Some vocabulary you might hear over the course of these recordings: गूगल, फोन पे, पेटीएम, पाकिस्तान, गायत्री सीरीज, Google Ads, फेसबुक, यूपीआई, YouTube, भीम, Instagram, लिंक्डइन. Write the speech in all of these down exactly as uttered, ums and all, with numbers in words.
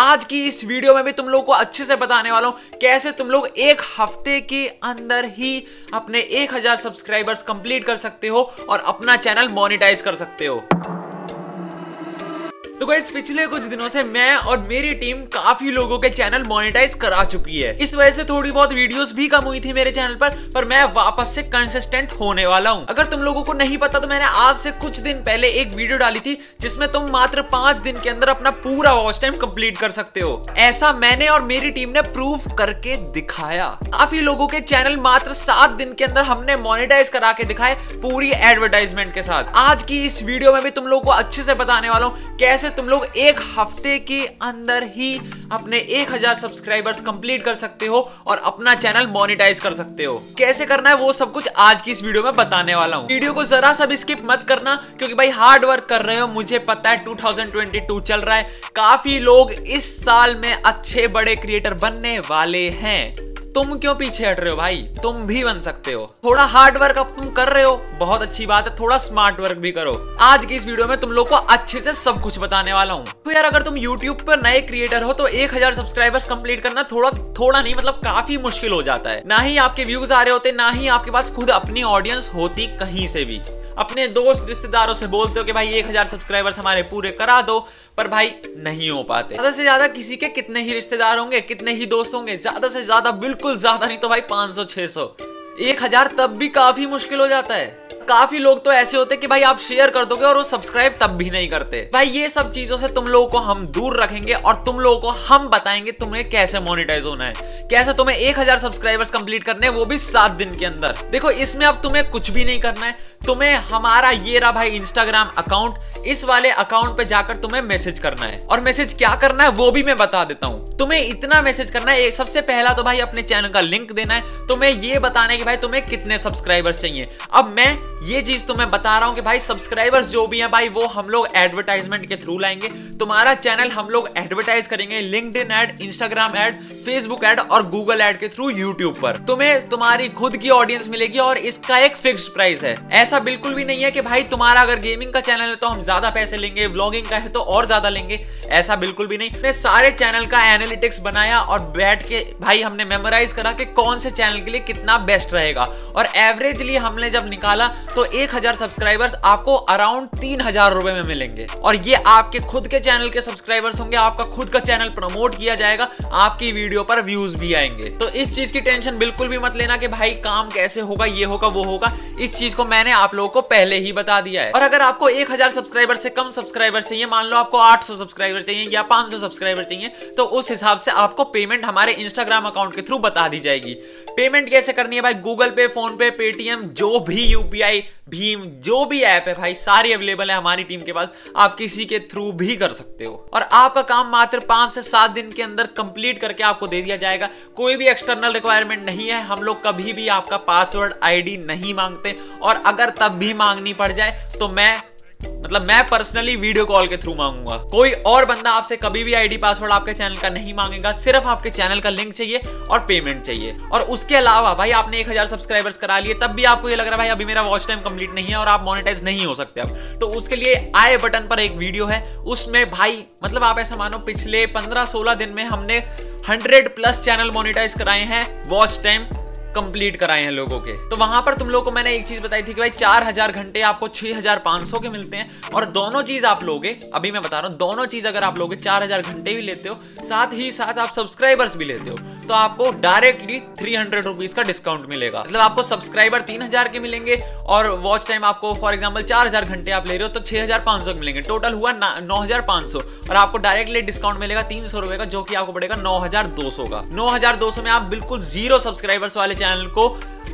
आज की इस वीडियो में भी तुम लोगों को अच्छे से बताने वाला हूं कैसे तुम लोग एक हफ्ते के अंदर ही अपने एक हज़ार सब्सक्राइबर्स कंप्लीट कर सकते हो और अपना चैनल मोनेटाइज कर सकते हो। तो गाइस, पिछले कुछ दिनों से मैं और मेरी टीम काफी लोगों के चैनल मोनेटाइज करा चुकी है। इस वजह से थोड़ी बहुत वीडियोस भी कम हुई थी मेरे चैनल पर पर मैं वापस से कंसिस्टेंट होने वाला हूं। अगर तुम लोगों को नहीं पता तो मैंने आज से कुछ दिन पहले एक वीडियो डाली थी जिसमें तुम मात्र पांच दिन के अंदर अपना पूरा वॉच टाइम कंप्लीट कर सकते हो। ऐसा मैंने और मेरी टीम ने प्रूव करके दिखाया। काफी लोगों के चैनल मात्र सात दिन के अंदर हमने मोनेटाइज करा के दिखाए पूरी एडवर्टाइजमेंट के साथ। आज की इस वीडियो में भी तुम लोगों को अच्छे से बताने वाला हूँ कैसे तुम लोग एक हफ्ते के अंदर ही अपने एक हज़ार सब्सक्राइबर्स कंप्लीट कर सकते हो और अपना चैनल मोनेटाइज कर सकते हो। कैसे करना है वो सब कुछ आज की इस वीडियो में बताने वाला हूं। वीडियो को जरा सा भी स्किप मत करना क्योंकि भाई हार्ड वर्क कर रहे हो, मुझे पता है। दो हज़ार बाईस चल रहा है, काफी लोग इस साल में अच्छे बड़े क्रिएटर बनने वाले हैं। तुम क्यों पीछे हट रहे हो भाई, तुम भी बन सकते हो। थोड़ा हार्ड वर्क अब तुम कर रहे हो, बहुत अच्छी बात है, थोड़ा स्मार्ट वर्क भी करो। आज की इस वीडियो में तुम लोग को अच्छे से सब कुछ बताने वाला हूँ। तो यार, अगर तुम YouTube पर नए क्रिएटर हो तो एक हज़ार सब्सक्राइबर्स कंप्लीट करना थोड़ा थोड़ा नहीं मतलब काफी मुश्किल हो जाता है। ना ही आपके व्यूज आ रहे होते, ना ही आपके पास खुद अपनी ऑडियंस होती। कहीं से भी अपने दोस्त रिश्तेदारों से बोलते हो कि भाई एक हज़ार सब्सक्राइबर्स हमारे पूरे करा दो, पर भाई नहीं हो पाते। ज्यादा से ज्यादा किसी के कितने ही रिश्तेदार होंगे, कितने ही दोस्त होंगे, ज्यादा से ज्यादा बिल्कुल ज्यादा नहीं तो भाई पाँच सौ छह सौ। एक हज़ार तब भी काफी मुश्किल हो जाता है। काफी लोग तो ऐसे होते कि भाई आप शेयर कर दोगे और वो सब्सक्राइब तब भी नहीं करते। भाई ये सब चीजों से तुम लोगों को हम दूर रखेंगे और तुम लोगों को हम बताएंगे तुम्हें कैसे मोनेटाइज होना है, कैसे तुम्हें एक हज़ार सब्सक्राइबर्स कंप्लीट करने हैं, वो भी सात दिन के अंदर। देखो, इसमें अब तुम्हें कुछ भी नहीं करना है। तुम्हें हमारा ये रहा भाई इंस्टाग्राम अकाउंट, इस वाले अकाउंट पे जाकर तुम्हें मैसेज करना है। और मैसेज क्या करना है वो भी मैं बता देता हूँ। तुम्हें इतना मैसेज करना है, सबसे पहला तो भाई अपने चैनल का लिंक देना है। तुम्हें ये बताना है कि भाई तुम्हें कितने सब्सक्राइबर्स चाहिए। अब मैं ये चीज तुम्हें बता रहा हूं कि भाई सब्सक्राइबर्स जो भी हैं भाई वो हम लोग एडवर्टाइजमेंट के थ्रू लाएंगे। तुम्हारा चैनल हम लोग एडवर्टाइज करेंगे लिंक्डइन ad, Instagram ad, फेसबुक ad और गूगल ऐड के थ्रू यूट्यूब पर। तुम्हें तुम्हारी खुद की ऑडियंस मिलेगी और इसका एक फिक्स्ड प्राइस है। ऐसा बिल्कुल भी नहीं है कि भाई तुम्हारा अगर गेमिंग का चैनल है तो हम ज्यादा पैसे लेंगे, व्लॉगिंग का है तो और ज्यादा लेंगे, ऐसा बिल्कुल भी नहीं। हमने सारे चैनल का एनालिटिक्स बनाया और बैठ के भाई हमने मेमोराइज करा कि कौन से चैनल के लिए कितना बेस्ट रहेगा। और एवरेजली हमने जब निकाला तो एक हज़ार सब्सक्राइबर्स आपको अराउंड तीन हजार रुपए में मिलेंगे। और ये आपके खुद के चैनल के सब्सक्राइबर्स होंगे, आपका खुद का चैनल प्रमोट किया जाएगा, आपकी वीडियो पर व्यूज भी आएंगे। तो इस चीज की टेंशन बिल्कुल भी मत लेना कि भाई काम कैसे होगा, ये होगा, वो होगा। इस चीज को मैंने आप लोगों को पहले ही बता दिया है। और अगर आपको एक हजार सब्सक्राइबर से कम सब्सक्राइबर चाहिए, मान लो आपको आठ सौ सब्सक्राइबर चाहिए या पांच सौ सब्सक्राइबर चाहिए, तो उस हिसाब से आपको पेमेंट हमारे इंस्टाग्राम अकाउंट के थ्रू बता दी जाएगी। पेमेंट कैसे करनी है भाई, गूगल पे, फोन पे, पेटीएम, जो भी यूपीआई, भीम, जो भी ऐप है भाई सारी अवेलेबल है हमारी टीम के पास। आप किसी के थ्रू भी कर सकते हो। और आपका काम मात्र पांच से सात दिन के अंदर कंप्लीट करके आपको दे दिया जाएगा। कोई भी एक्सटर्नल रिक्वायरमेंट नहीं है। हम लोग कभी भी आपका पासवर्ड, आईडी नहीं मांगते। और अगर तब भी मांगनी पड़ जाए तो मैं मतलब मैं पर्सनली वीडियो कॉल के थ्रू मांगूंगा। कोई और बंदा आपसे कभी भी आईडी पासवर्ड आपके चैनल का नहीं मांगेगा। सिर्फ आपके चैनल का लिंक चाहिए और पेमेंट चाहिए। और उसके अलावा भाई आपने एक हज़ार सब्सक्राइबर्स करा लिए, तब भी आपको ये लग रहा है भाई अभी मेरा वॉच टाइम कंप्लीट नहीं है और आप मोनेटाइज नहीं हो सकते अब, तो उसके लिए आई बटन पर एक वीडियो है। उसमें भाई मतलब आप ऐसा मानो पिछले पंद्रह सोलह दिन में हमने हंड्रेड प्लस चैनल मोनेटाइज कराए हैं, वॉच टाइम कंप्लीट कराए हैं लोगों के। तो वहां पर तुम लोगों को मैंने एक चीज बताई थी कि भाई चार हजार घंटे आपको छह हज़ार पाँच सौ के मिलते हैं। और दोनों चीज आप लोगे, अभी मैं बता रहा हूं, दोनों चीज अगर आप लोगे, चार हजार घंटे भी लेते हो साथ ही साथ आप सब्सक्राइबर्स भी लेते हो, तो आपको डायरेक्टली थ्री हंड्रेड रुपीज का डिस्काउंट मिलेगा। मतलब आपको सब्सक्राइबर तीन हजार के मिलेंगे और वॉच टाइम आपको फॉर एग्जाम्पल चार हजार घंटे आप ले रहे हो तो छह हजार पांच सौ के मिलेंगे, टोटल हुआ नौ हजार पांच सौ। और आपको डायरेक्टली डिस्काउंट मिलेगा तीन सौ रुपए का, जो कि आपको पड़ेगा नौ हजार दो सौ का। नौ हजार दो सौ में आप बिल्कुल जीरो सब्सक्राइबर्स वाले चैनल को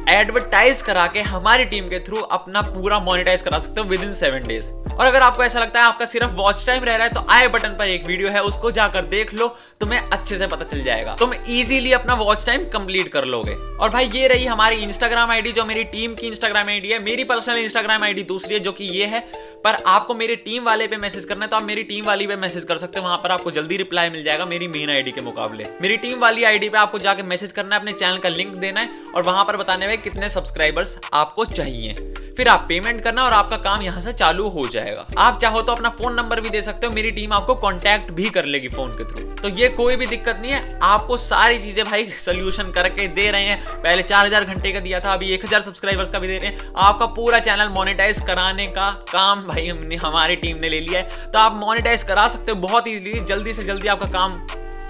एडवर्टाइज करा के हमारी टीम के थ्रू अपना पूरा मोनेटाइज करा सकते हो विद इन सेवन डेज। और अगर आपको ऐसा लगता है आपका सिर्फ वॉच टाइम रह रहा है तो आई बटन पर एक वीडियो है, उसको जाकर देख लो, तुम्हें अच्छे से पता चल जाएगा। तुम इजीली अपना वॉच टाइम कंप्लीट कर लोगे। और भाई ये रही हमारी इंस्टाग्राम आईडी, जो मेरी टीम की इंस्टाग्राम आईडी है। मेरी पर्सनल इंस्टाग्राम आईडी दूसरी है जो कि ये है, पर आपको मेरी टीम वाले पे मैसेज करना है तो आप मेरी टीम वाली पे मैसेज कर सकते हो। वहां पर आपको जल्दी रिप्लाई मिल जाएगा मेरी मेन आईडी के मुकाबले। मेरी टीम वाली आईडी पे आपको जाके मैसेज करना है, अपने चैनल का लिंक देना है और वहां पर बताने में कितने सब्सक्राइबर्स आपको चाहिए। फिर आप पेमेंट करना और आपका काम यहाँ से चालू हो जाएगा। आप चाहो तो अपना फोन नंबर भी दे सकते हो, मेरी टीम आपको कॉन्टैक्ट भी कर लेगी फोन के थ्रू। तो ये कोई भी दिक्कत नहीं है, आपको सारी चीजें भाई सोल्यूशन करके दे रहे हैं। पहले चार हजार घंटे का दिया था, अभी एक हजार सब्सक्राइबर्स का भी दे रहे हैं। आपका पूरा चैनल मोनेटाइज कराने का काम भाई हमने हमारी टीम ने ले लिया है, तो आप मोनेटाइज करा सकते हो बहुत ईजिली। जल्दी से जल्दी आपका काम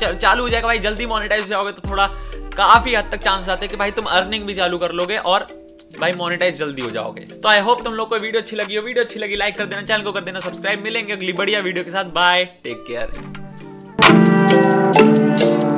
चालू हो जाएगा भाई। जल्दी मोनेटाइज हो जाओगे तो थोड़ा काफी हद तक चांस आते हैं कि भाई तुम अर्निंग भी चालू कर लोगे और भाई मोनेटाइज जल्दी हो जाओगे। तो आई होप तुम लोग को वीडियो अच्छी लगी हो। वीडियो अच्छी लगी लाइक कर देना, चैनल को कर देना सब्सक्राइब। मिलेंगे अगली बढ़िया वीडियो के साथ। Bye, take care.